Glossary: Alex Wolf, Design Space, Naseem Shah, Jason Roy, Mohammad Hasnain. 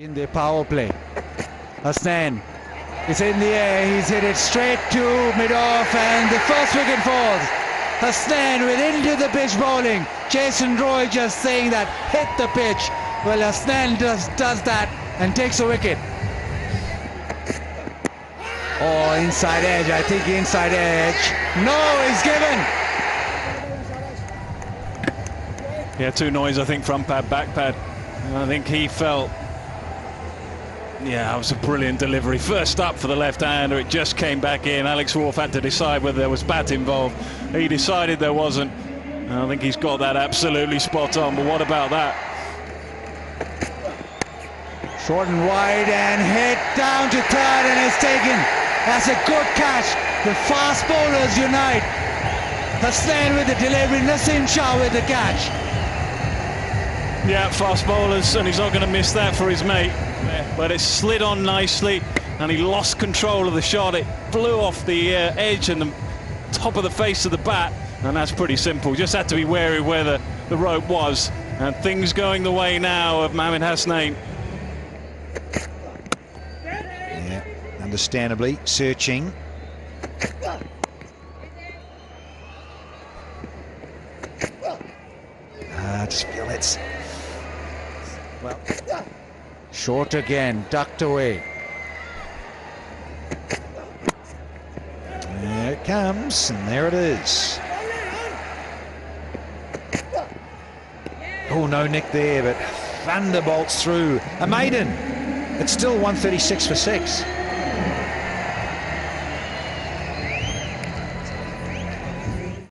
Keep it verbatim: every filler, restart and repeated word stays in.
In the power play, Hasnain, it's in the air, he's hit it straight to mid-off and the first wicket falls. Hasnain with into the pitch bowling, Jason Roy just saying that, hit the pitch. Well, Hasnain just does that and takes a wicket. Oh, inside edge, I think inside edge. No, he's given. Yeah, two noise, I think, front pad, back pad. And I think he felt... Yeah, that was a brilliant delivery. First up for the left-hander, it just came back in. Alex Wolf had to decide whether there was bat involved. He decided there wasn't. And I think he's got that absolutely spot on, but what about that? Short and wide and hit down to third and it's taken. That's a good catch. The fast bowlers unite. Hasnain with the delivery, Naseem Shah with the catch. Yeah, fast bowlers, and he's not going to miss that for his mate. Yeah. But it slid on nicely, and he lost control of the shot. It flew off the uh, edge and the top of the face of the bat, and that's pretty simple. Just had to be wary where the, the rope was, and things going the way now of Mohammad Hasnain. Yeah, understandably, searching. I just feel it's... Well, short again, ducked away. There it comes, and there it is. Oh, no nick there, but thunderbolts through. A maiden. It's still one thirty-six for six.